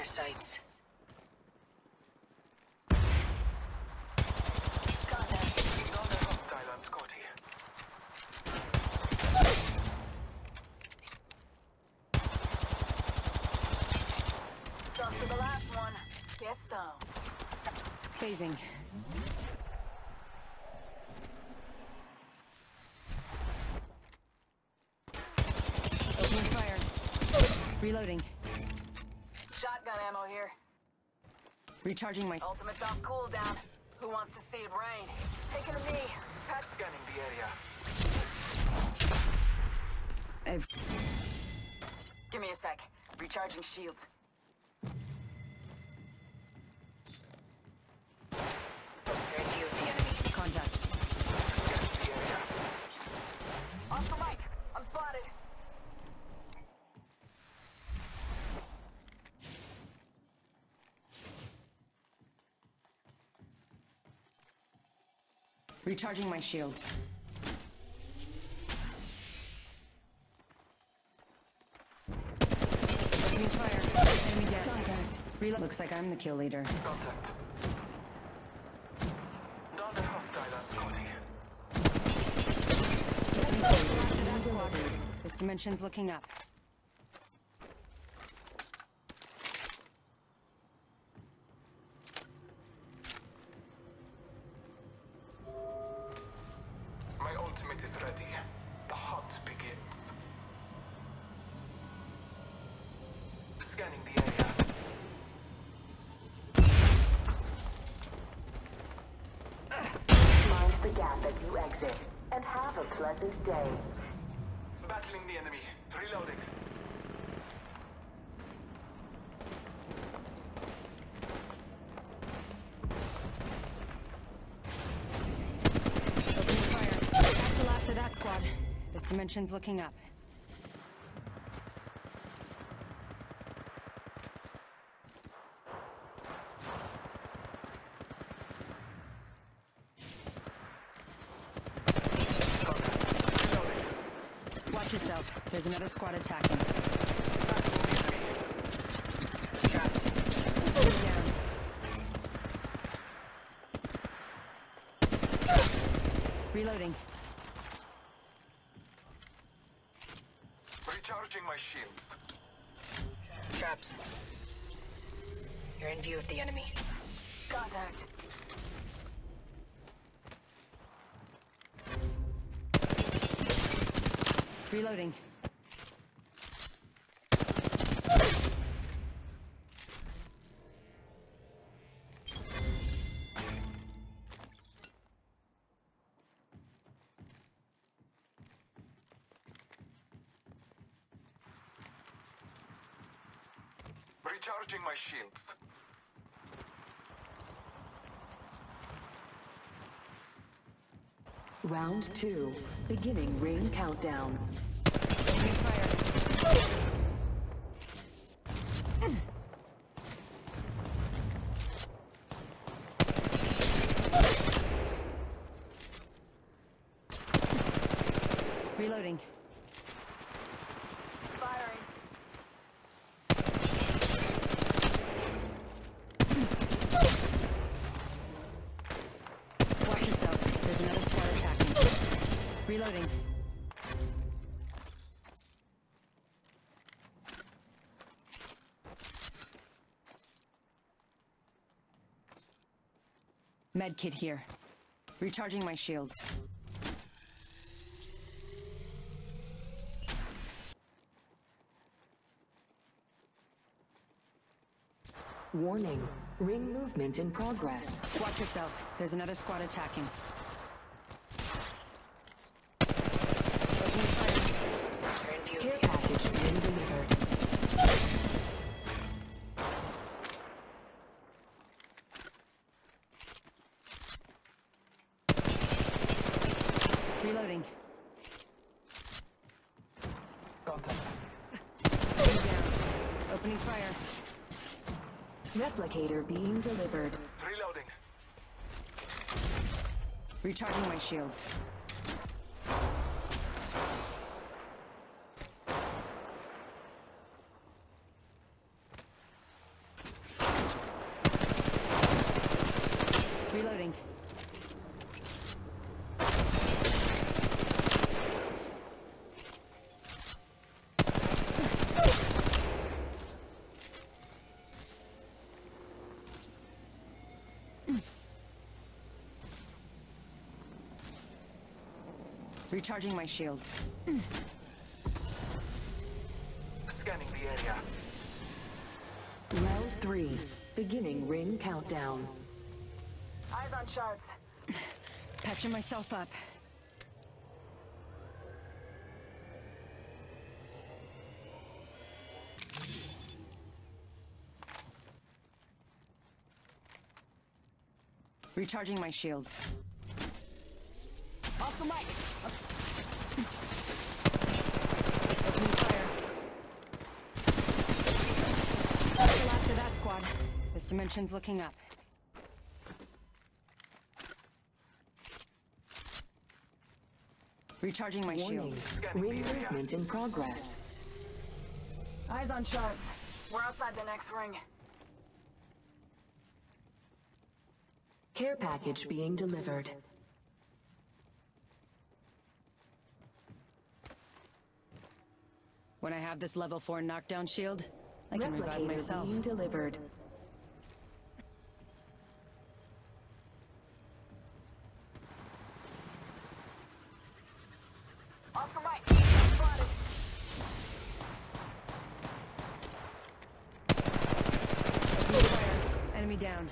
their sights. Got to the last one. Guess so. Phasing. Opening fire. Reloading. Shotgun ammo here. Recharging my ultimate's off cooldown. Who wants to see it rain? Taking a knee. Patch scanning the area. Give me a sec. Recharging shields. They're in view of the enemy. Contact. Scanning the area. Off the mic. I'm spotted. Recharging my shields. Opening fire. Enemy dead. Contact. Reload. Looks like I'm the kill leader. Contact. Not a hostile, that's Cody. This dimension's looking up. Scanning the area. Mind the gap as you exit, and have a pleasant day. Battling the enemy. Reloading. Opening fire. That's the last of that squad. This dimension's looking up. Yourself. There's another squad attacking. Traps. Down. Reloading. Recharging my shields. Traps. You're in view of the enemy. Contact. Reloading. Recharging my shields. Round 2, beginning ring countdown. Fire. Reloading. Firing. Watch yourself. There's another squad attacking. Reloading. Med kit here. Recharging my shields. Warning. Ring movement in progress. Watch yourself. There's another squad attacking. Care package being delivered. Reloading. Contact. Down. Opening fire. Replicator being delivered. Reloading. Recharging my shields. Recharging my shields. Scanning the area. Round 3. Beginning ring countdown. Eyes on shards. Patching myself up. Recharging my shields. Oscar Mike! Opening fire. That's the last of that squad. This dimension's looking up. Recharging my shields. Ring movement in progress. Eyes on shards. We're outside the next ring. Care package being delivered. When I have this level 4 knockdown shield, I can revive myself. Being delivered. Oscar Mike, spotted. Enemy down.